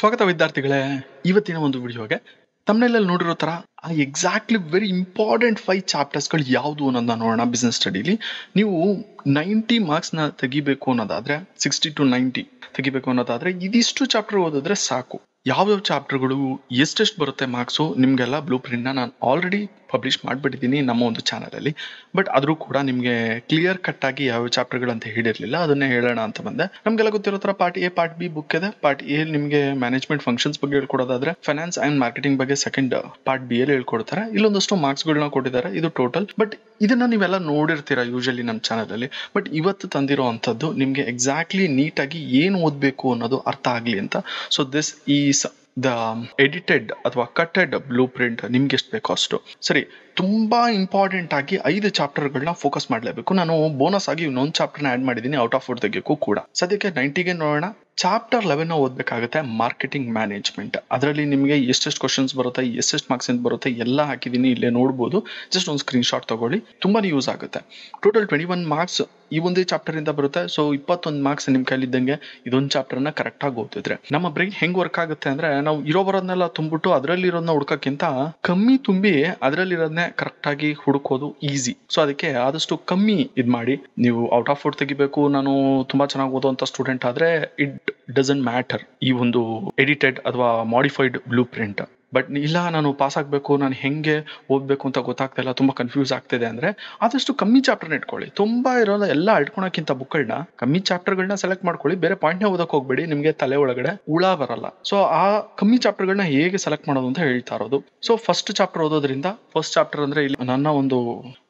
ಸ್ವಾಗತ ವಿದ್ಯಾರ್ಥಿಗಳೇ, ಇವತ್ತಿನ ಒಂದು ವಿಡಿಯೋಗೆ ತಮ್ಮನೆಲ್ಲ ನೋಡಿರೋ ಥರ ಆ ಎಕ್ಸಾಕ್ಟ್ಲಿ ವೆರಿ ಇಂಪಾರ್ಟೆಂಟ್ 5 ಚಾಪ್ಟರ್ಸ್ಗಳು ಯಾವುದು ಅನ್ನೋದನ್ನ ನೋಡೋಣ. ಬಿಸ್ನೆಸ್ ಸ್ಟಡಿಲಿ ನೀವು 90 ಮಾರ್ಕ್ಸ್ನ ತೆಗಿಬೇಕು ಅನ್ನೋದಾದರೆ, 60 to 90 ತೆಗಿಬೇಕು ಅನ್ನೋದಾದರೆ ಇದಿಷ್ಟು ಚಾಪ್ಟರ್ ಓದಿದ್ರೆ ಸಾಕು. ಯಾವ್ಯಾವ ಚಾಪ್ಟರ್ಗಳು ಎಷ್ಟೆಷ್ಟು ಬರುತ್ತೆ ಮಾರ್ಕ್ಸು ನಿಮಗೆಲ್ಲ ಬ್ಲೂ ಪ್ರಿಂಟ್ನ ನಾನು ಆಲ್ರೆಡಿ ಪಬ್ಲಿಷ್ ಮಾಡಿಬಿಟ್ಟಿದ್ದೀನಿ ನಮ್ಮ ಒಂದು ಚಾನಲಲ್ಲಿ. ಬಟ್ ಆದರೂ ಕೂಡ ನಿಮಗೆ ಕ್ಲಿಯರ್ ಕಟ್ಟಾಗಿ ಯಾವ ಚಾಪ್ಟರ್ಗಳಂತ ಹೇಳಿರಲಿಲ್ಲ, ಅದನ್ನೇ ಹೇಳೋಣ ಅಂತ ಬಂದೆ. ನಮಗೆಲ್ಲ ಗೊತ್ತಿರೋ ಥರ part A part B book ಇದೆ. ಪಾರ್ಟ್ ಎ ನಿಮಗೆ ಮ್ಯಾನೇಜ್ಮೆಂಟ್ ಫಂಕ್ಷನ್ಸ್ ಬಗ್ಗೆ ಹೇಳ್ಕೊಡೋದಾದರೆ, ಫೈನಾನ್ಸ್ ಆ್ಯಂಡ್ ಮಾರ್ಕೆಟಿಂಗ್ ಬಗ್ಗೆ ಸೆಕೆಂಡ್ ಪಾರ್ಟ್ ಬಿ ಅಲ್ಲಿ ಹೇಳ್ಕೊಡ್ತಾರೆ. ಇಲ್ಲೊಂದಷ್ಟು ಮಾರ್ಕ್ಸ್ಗಳನ್ನ ಕೊಟ್ಟಿದ್ದಾರೆ, ಇದು ಟೋಟಲ್. ಬಟ್ ಇದನ್ನು ನೀವೆಲ್ಲ ನೋಡಿರ್ತೀರಾ ಯೂಶಲಿ ನಮ್ಮ ಚಾನಲಲ್ಲಿ. ಬಟ್ ಇವತ್ತು ತಂದಿರೋ ಅಂಥದ್ದು ನಿಮಗೆ ಎಕ್ಸಾಕ್ಟ್ಲಿ ನೀಟಾಗಿ ಏನು ಓದಬೇಕು ಅನ್ನೋದು ಅರ್ಥ ಆಗಲಿ ಅಂತ. So this is the edited ಅಥವಾ ಕಟ್ಟೆಡ್ ಬ್ಲೂ ಪ್ರಿಂಟ್, ನಿಮ್ಗೆ ಎಷ್ಟು ಬೇಕೋ ಅಷ್ಟು. ಸರಿ, ತುಂಬ ಇಂಪಾರ್ಟೆಂಟ್ ಆಗಿ 5 ಚಾಪ್ಟರ್ಗಳನ್ನ ಫೋಕಸ್ ಮಾಡಲೇಬೇಕು. ನಾನು ಬೋನಸ್ ಆಗಿ ಇನ್ನೊಂದು ಚಾಪ್ಟರ್ನ ಆ್ಯಡ್ ಮಾಡಿದ್ದೀನಿ ಔಟ್ ಆಫ್ 4 ತೆಗೆಯೋಕ್ಕೂ ಕೂಡ. ಸದ್ಯಕ್ಕೆ 90ಗೆ ನೋಡೋಣ. ಚಾಪ್ಟರ್ 11 ಓದಬೇಕಾಗುತ್ತೆ, ಮಾರ್ಕೆಟಿಂಗ್ ಮ್ಯಾನೇಜ್ಮೆಂಟ್. ಅದರಲ್ಲಿ ನಿಮಗೆ ಎಷ್ಟೆಷ್ಟು ಕ್ವಶನ್ಸ್ ಬರುತ್ತೆ, ಎಷ್ಟೆಷ್ಟು ಮಾರ್ಕ್ಸಿಂದ ಬರುತ್ತೆ ಎಲ್ಲ ಹಾಕಿದ್ದೀನಿ, ಇಲ್ಲೇ ನೋಡ್ಬೋದು. ಜಸ್ಟ್ ಒಂದು ಸ್ಕ್ರೀನ್ ಶಾಟ್ ತೊಗೊಳ್ಳಿ, ತುಂಬಾ ಯೂಸ್ ಆಗುತ್ತೆ. ಟೋಟಲ್ 21 ಮಾರ್ಕ್ಸ್ ಈ ಒಂದೇ ಚಾಪ್ಟರಿಂದ ಬರುತ್ತೆ. ಸೊ 21 ಮಾರ್ಕ್ಸ್ ನಿಮ್ಮ ಕೈಲಿದ್ದಂಗೆ ಇದೊಂದು ಚಾಪ್ಟರ್ನ ಕರೆಕ್ಟಾಗಿ ಓದಿದ್ರೆ ನಮ್ಮ ಬ್ರೈನ್ ಹೆಂಗೆ ವರ್ಕ್ ಆಗುತ್ತೆ ಅಂದರೆ, ನಾವು ಇರೋ ಬರೋದನ್ನೆಲ್ಲ ತುಂಬಿಟ್ಟು ಅದರಲ್ಲಿರೋದನ್ನ ಹುಡ್ಕೋಕ್ಕಿಂತ ಕಮ್ಮಿ ತುಂಬಿ ಅದರಲ್ಲಿರೋದನ್ನೇ ಕರೆಕ್ಟಾಗಿ ಹುಡುಕೋದು ಈಸಿ. ಸೊ ಅದಕ್ಕೆ ಆದಷ್ಟು ಕಮ್ಮಿ ಇದು ಮಾಡಿ. ನೀವು ಔಟ್ ಆಫ್ 4 ತೆಗಿಬೇಕು, ನಾನು ತುಂಬ ಚೆನ್ನಾಗಿ ಓದೋವಂಥ ಸ್ಟೂಡೆಂಟ್ ಆದರೆ ಇಟ್ ಡಸಂಟ್ ಮ್ಯಾಟರ್ ಈ ಒಂದು ಎಡಿಟೆಡ್ ಅಥವಾ ಮಾಡಿಫೈಡ್ ಬ್ಲೂ ಪ್ರಿಂಟ್. ಬಟ್ ಇಲ್ಲ, ನಾನು ಪಾಸ್ ಆಗಬೇಕು, ನಾನು ಹೆಂಗೆ ಓದಬೇಕು ಅಂತ ಗೊತ್ತಾಗ್ತಿಲ್ಲ, ತುಂಬ ಕನ್ಫ್ಯೂಸ್ ಆಗ್ತಿದೆ ಅಂದರೆ ಆದಷ್ಟು ಕಮ್ಮಿ ಚಾಪ್ಟರ್ನ ಇಟ್ಕೊಳ್ಳಿ. ತುಂಬ ಇರೋಲ್ಲ ಎಲ್ಲ ಇಟ್ಕೊಳಕ್ಕಿಂತ ಬುಕ್ಗಳನ್ನ ಕಮ್ಮಿ ಚಾಪ್ಟರ್ಗಳನ್ನ ಸೆಲೆಕ್ಟ್ ಮಾಡ್ಕೊಳ್ಳಿ. ಬೇರೆ ಪಾಯಿಂಟ್ನೇ ಓದಕ್ಕೆ ಹೋಗ್ಬೇಡಿ, ನಿಮಗೆ ತಲೆ ಒಳಗಡೆ ಹುಳ ಬರಲ್ಲ. ಸೊ ಆ ಕಮ್ಮಿ ಚಾಪ್ಟರ್ಗಳನ್ನ ಹೇಗೆ ಸೆಲೆಕ್ಟ್ ಮಾಡೋದು ಅಂತ ಹೇಳ್ತಾ ಇರೋದು. ಸೊ ಫಸ್ಟ್ ಚಾಪ್ಟರ್ ಓದೋದ್ರಿಂದ, ಫಸ್ಟ್ ಚಾಪ್ಟರ್ ಅಂದರೆ ಇಲ್ಲಿ ನನ್ನ ಒಂದು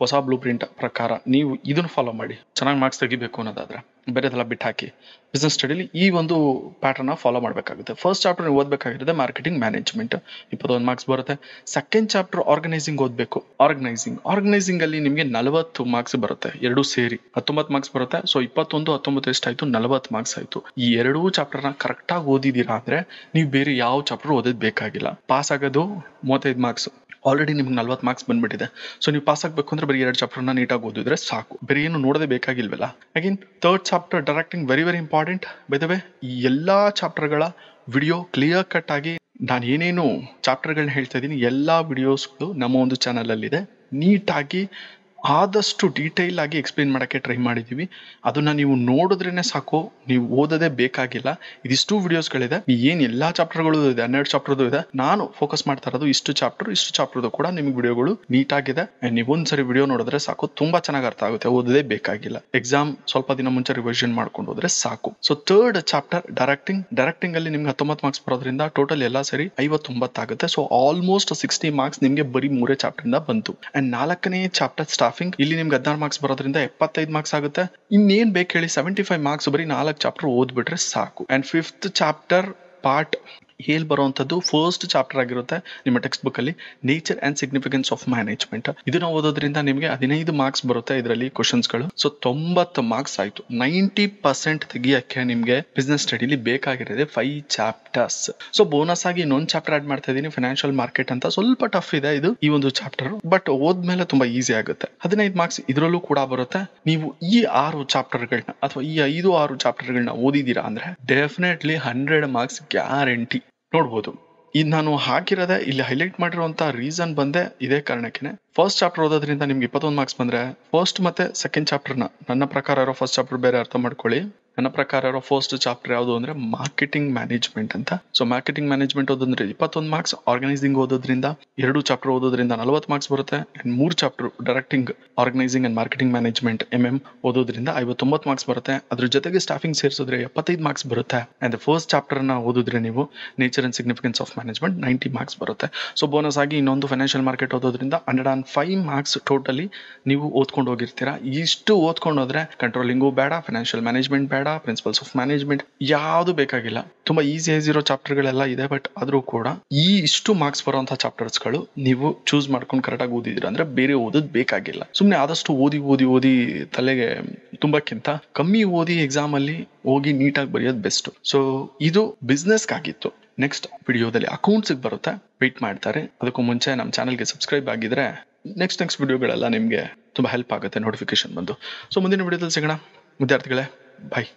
ಹೊಸ ಬ್ಲೂ ಪ್ರಿಂಟ್ ಪ್ರಕಾರ ನೀವು ಇದನ್ನು ಫಾಲೋ ಮಾಡಿ. ಚೆನ್ನಾಗಿ ಮಾರ್ಕ್ಸ್ ತೆಗಿಬೇಕು ಅನ್ನೋದಾದರೆ ಬೇರೆದೆಲ್ಲ ಬಿಟ್ಟು ಹಾಕಿ ಬಿಸ್ನೆಸ್ ಸ್ಟಡಿಲಿ ಈ ಒಂದು ಪ್ಯಾಟರ್ನ ಫಾಲೋ ಮಾಡಬೇಕಾಗುತ್ತೆ. ಫಸ್ಟ್ ಚಾಪ್ಟರ್ ನೀವು ಓದಬೇಕಾಗಿರೋದು ಮಾರ್ಕೆಟಿಂಗ್ ಮ್ಯಾನೇಜ್ಮೆಂಟ್, 21 ಮಾರ್ಕ್ಸ್ ಬರುತ್ತೆ. ಸೆಕೆಂಡ್ ಚಾಪ್ಟರ್ ಆರ್ಗನೈಸಿಂಗ್ ಓದಬೇಕು. ಆರ್ಗನೈಸಿಂಗಲ್ಲಿ ನಿಮಗೆ 40 ಮಾರ್ಕ್ಸ್ ಬರುತ್ತೆ, ಎರಡೂ ಸೇರಿ 19 ಮಾರ್ಕ್ಸ್ ಬರುತ್ತೆ. ಸೊ 21, 19 ಎಷ್ಟಾಯಿತು, 40 ಮಾರ್ಕ್ಸ್ ಆಯಿತು. ಈ ಎರಡೂ ಚಾಪ್ಟರ್ನ ಕರೆಕ್ಟಾಗಿ ಓದಿದ್ದೀರಾ ಅಂದರೆ ನೀವು ಬೇರೆ ಯಾವ ಚಾಪ್ಟರ್ ಓದೋದು ಬೇಕಾಗಿಲ್ಲ. ಪಾಸ್ ಆಗೋದು 35 ಮಾರ್ಕ್ಸ್, ಆಲ್ರೆಡಿ ನಿಮ್ಗೆ 40 ಮಾರ್ಕ್ಸ್ ಬಂದ್ಬಿಟ್ಟಿದೆ. ಸೊ ನೀವು ಪಾಸ್ ಆಗಬೇಕು ಅಂದರೆ ಬರೀ 2 ಚಾಪ್ಟರ್ನ ನೀಟಾಗಿ ಓದಿದ್ರೆ ಸಾಕು, ಬೇರೆ ಏನು ನೋಡೋದೇ ಬೇಕಾಗಿಲ್ವಲ್ಲ. Again third chapter directing very very important. By the way ಈ ಎಲ್ಲ ಚಾಪ್ಟರ್ಗಳ ವಿಡಿಯೋ ಕ್ಲಿಯರ್ ಕಟ್ ಆಗಿ ನಾನು ಏನೇನು ಚಾಪ್ಟರ್ಗಳನ್ನ ಹೇಳ್ತಾ ಇದ್ದೀನಿ ಎಲ್ಲ ವಿಡಿಯೋಸ್ಗಳು ನಮ್ಮ ಒಂದು ಚಾನಲಲ್ಲಿದೆ. ನೀಟಾಗಿ ಆದಷ್ಟು ಡೀಟೇಲ್ ಆಗಿ ಎಕ್ಸ್ಪ್ಲೇನ್ ಮಾಡೋಕ್ಕೆ ಟ್ರೈ ಮಾಡಿದ್ದೀವಿ. ಅದನ್ನು ನೀವು ನೋಡಿದ್ರೇ ಸಾಕು, ನೀವು ಓದೋದೇ ಬೇಕಾಗಿಲ್ಲ. ಇದಿಷ್ಟು ವಿಡಿಯೋಸ್ಗಳಿದೆ, ಏನು ಎಲ್ಲ ಚಾಪ್ಟರ್ಗಳು ಇದೆ, 12 ಚಾಪ್ಟರ್ದು ಇದೆ. ನಾನು ಫೋಕಸ್ ಮಾಡ್ತಾ ಇರೋದು ಇಷ್ಟು ಚಾಪ್ಟರ್ದು ಕೂಡ ನಿಮ್ಗೆ ವಿಡಿಯೋಗಳು ನೀಟಾಗಿದೆ. ನೀವು ಒಂದ್ಸರಿ ವಿಡಿಯೋ ನೋಡಿದ್ರೆ ಸಾಕು, ತುಂಬ ಚೆನ್ನಾಗಿ ಅರ್ಥ ಆಗುತ್ತೆ, ಓದೋದೇ ಬೇಕಾಗಿಲ್ಲ. ಎಕ್ಸಾಮ್ ಸ್ವಲ್ಪ ದಿನ ಮುಂಚೆ ರಿವಿಷನ್ ಮಾಡ್ಕೊಂಡು ಹೋದ್ರೆ ಸಾಕು. ಸೊ ಥರ್ಡ್ ಚಾಪ್ಟರ್ ಡೈರೆಕ್ಟಿಂಗಲ್ಲಿ ನಿಮ್ಗೆ 19 ಮಾರ್ಕ್ಸ್ ಬರೋದ್ರಿಂದ ಟೋಟಲ್ ಎಲ್ಲ ಸರಿ 59 ಆಗುತ್ತೆ. ಸೊ ಆಲ್ಮೋಸ್ಟ್ 60 ಮಾರ್ಕ್ಸ್ ನಿಮಗೆ ಬರೀ 3 ಚಾಪ್ಟರಿಂದ ಬಂತು. ಆ್ಯಂಡ್ 4ನೇ ಚಾಪ್ಟರ್ ಇಲ್ಲಿ ನಿಮ್ಗೆ 16 ಮಾರ್ಕ್ಸ್ ಬರೋದ್ರಿಂದ 75 ಮಾರ್ಕ್ಸ್ ಆಗುತ್ತೆ. ಇನ್ನೇನ್ ಬೇಕು ಹೇಳಿ, 75 ಮಾರ್ಕ್ಸ್ ಬರೀ 4 ಚಾಪ್ಟರ್ ಓದ್ಬಿಟ್ರೆ ಸಾಕು. ಅಂಡ್ ಫಿಫ್ತ್ ಚಾಪ್ಟರ್ ಪಾರ್ಟ್ ಹೇಳಿ ಬರೋವಂಥದ್ದು ಫಸ್ಟ್ ಚಾಪ್ಟರ್ ಆಗಿರುತ್ತೆ ನಿಮ್ಮ ಟೆಕ್ಸ್ಟ್ ಬುಕ್ಕಲ್ಲಿ, nature and significance of management. ಇದನ್ನು ಓದೋದ್ರಿಂದ ನಿಮಗೆ 15 ಮಾರ್ಕ್ಸ್ ಬರುತ್ತೆ ಇದರಲ್ಲಿ ಕ್ವಶನ್ಸ್ಗಳು. ಸೊ 90 ಮಾರ್ಕ್ಸ್ ಆಯಿತು. 90% ತೆಗಿಯೋಕ್ಕೆ ನಿಮಗೆ ಬಿಸ್ನೆಸ್ ಸ್ಟಡಿಲಿ ಬೇಕಾಗಿರೋದೆ 5 ಚಾಪ್ಟರ್ಸ್. ಸೊ ಬೋನಸ್ ಆಗಿ ಇನ್ನೊಂದು ಚಾಪ್ಟರ್ ಆ್ಯಡ್ ಮಾಡ್ತಾ ಇದ್ದೀನಿ, ಫೈನಾನ್ಷಿಯಲ್ ಮಾರ್ಕೆಟ್ ಅಂತ. ಸ್ವಲ್ಪ ಟಫ್ ಇದೆ ಇದು ಈ ಒಂದು ಚಾಪ್ಟರ್, ಬಟ್ ಓದ್ಮೇಲೆ ತುಂಬ ಈಸಿ ಆಗುತ್ತೆ. 15 ಮಾರ್ಕ್ಸ್ ಇದರಲ್ಲೂ ಕೂಡ ಬರುತ್ತೆ. ನೀವು ಈ 6 ಚಾಪ್ಟರ್ಗಳನ್ನ ಅಥವಾ ಈ 5-6 ಚಾಪ್ಟರ್ಗಳನ್ನ ಓದಿದ್ದೀರಾ ಅಂದರೆ ಡೆಫಿನೆಟ್ಲಿ 100 ಮಾರ್ಕ್ಸ್ ಗ್ಯಾರಂಟಿ ನೋಡ್ಬೋದು. ಇದು ನಾನು ಹಾಕಿರೋದೆ ಇಲ್ಲಿ ಹೈಲೈಟ್ ಮಾಡಿರುವಂಥ ರೀಸನ್ ಬಂದೆ ಇದೇ ಕಾರಣಕ್ಕೇ. ಫಸ್ಟ್ ಚಾಪ್ಟರ್ ಓದೋದ್ರಿಂದ ನಿಮ್ಗೆ 21 ಮಾರ್ಕ್ಸ್ ಬಂದರೆ, ಫಸ್ಟ್ ಮತ್ತು ಸೆಕೆಂಡ್ ಚಾಪ್ಟರ್ನ ನನ್ನ ಪ್ರಕಾರ ಇರೋ ಫಸ್ಟ್ ಚಾಪ್ಟರ್ ಬೇರೆ ಅರ್ಥ ಮಾಡ್ಕೊಳ್ಳಿ. ನನ್ನ ಪ್ರಕಾರ ಇರೋ ಫಸ್ಟ್ ಚಾಪ್ಟರ್ ಯಾವುದು ಅಂದರೆ ಮಾರ್ಕೆಟಿಂಗ್ ಮ್ಯಾನೇಜ್ಮೆಂಟ್ ಅಂತ. ಸೊ ಮಾರ್ಕೆಟಿಂಗ್ ಮ್ಯಾನೇಜ್ಮೆಂಟ್ ಓದೋದ್ರೆ 21 ಮಾರ್ಕ್ಸ್, ಆರ್ಗನೈಸಿಂಗ್ ಓದೋದ್ರಿಂದ 2 ಚಾಪ್ಟರ್ ಓದೋದ್ರಿಂದ 40 ಮಾರ್ಕ್ಸ್ ಬರುತ್ತೆ. And 3 chapter directing organising and marketing management ಓದೋದ್ರಿಂದ 59 ಮಾರ್ಕ್ಸ್ ಬರುತ್ತೆ. ಅದ್ರ ಜೊತೆಗೆ ಸ್ಟಾಫಿಂಗ್ ಸೇರಿಸಿದ್ರೆ 75 ಮಾರ್ಕ್ಸ್ ಬರುತ್ತೆ. ಆ್ಯಂಡ್ ಫಸ್ಟ್ ಚಾಪ್ಟರ್ನ ಓದಿದ್ರೆ ನೀವು nature and significance of management 90 marks ಬರುತ್ತೆ. ಸೊ ಬೋನಸ್ ಆಗಿ ಇನ್ನೊಂದು ಫೈನಾನ್ಷಿಯಲ್ ಮಾರ್ಕೆಟ್ ಓದೋದ್ರಿಂದ 105 ಮಾರ್ಕ್ಸ್ ಟೋಟಲಿ ನೀವು ಓದ್ಕೊಂಡು ಹೋಗಿರ್ತೀರಾ. ಇಷ್ಟು ಓದ್ಕೊಂಡು ಹೋದ್ರೆ ಕಂಟ್ರೋಲಿಂಗು ಬೇಡ, ಫೈನಾನ್ಷಿಯಲ್ ಮ್ಯಾನೇಜ್ಮೆಂಟ್ ಬೇಡ, ಪ್ರಿನ್ಸಿಪಲ್ಸ್ ಆಫ್ ಮ್ಯಾನೇಜ್ಮೆಂಟ್ ಯಾವುದು ಬೇಕಾಗಿಲ್ಲ. ತುಂಬ ಈಸಿ ಇರೋ ಚಾಪ್ಟರ್ಗಳೆಲ್ಲ ಇದೆ. ಬಟ್ ಆದರೂ ಕೂಡ ಈ ಇಷ್ಟು ಮಾರ್ಕ್ಸ್ ಬರೋಂಥ ಚಾಪ್ಟರ್ಸ್ಗಳು ನೀವು ಚೂಸ್ ಮಾಡ್ಕೊಂಡು ಕರೆಕ್ಟಾಗಿ ಓದಿದ್ದೀರಾ ಅಂದರೆ ಬೇರೆ ಓದೋದು ಬೇಕಾಗಿಲ್ಲ. ಸುಮ್ಮನೆ ಆದಷ್ಟು ಓದಿ ತಲೆಗೆ ತುಂಬಕ್ಕಿಂತ ಕಮ್ಮಿ ಓದಿ ಎಕ್ಸಾಮಲ್ಲಿ ಹೋಗಿ ನೀಟಾಗಿ ಬರೆಯೋದು ಬೆಸ್ಟ್. ಸೊ ಇದು ಬಿಸ್ನೆಸ್ಗಾಗಿತ್ತು. ನೆಕ್ಸ್ಟ್ ವಿಡಿಯೋದಲ್ಲಿ ಅಕೌಂಟ್ಸಿಗೆ ಬರುತ್ತೆ, ವೇಟ್ ಮಾಡ್ತಾರೆ. ಅದಕ್ಕೂ ಮುಂಚೆ ನಮ್ಮ ಚಾನಲ್ಗೆ ಸಬ್ಸ್ಕ್ರೈಬ್ ಆಗಿದ್ರೆ ನೆಕ್ಸ್ಟ್ ವಿಡಿಯೋಗಳೆಲ್ಲ ನಿಮಗೆ ತುಂಬ ಹೆಲ್ಪ್ ಆಗುತ್ತೆ ನೋಟಿಫಿಕೇಶನ್ ಬಂದು. ಸೊ ಮುಂದಿನ ವಿಡಿಯೋದಲ್ಲಿ ಸಿಗೋಣ ವಿದ್ಯಾರ್ಥಿಗಳೇ, ಬಾಯ್.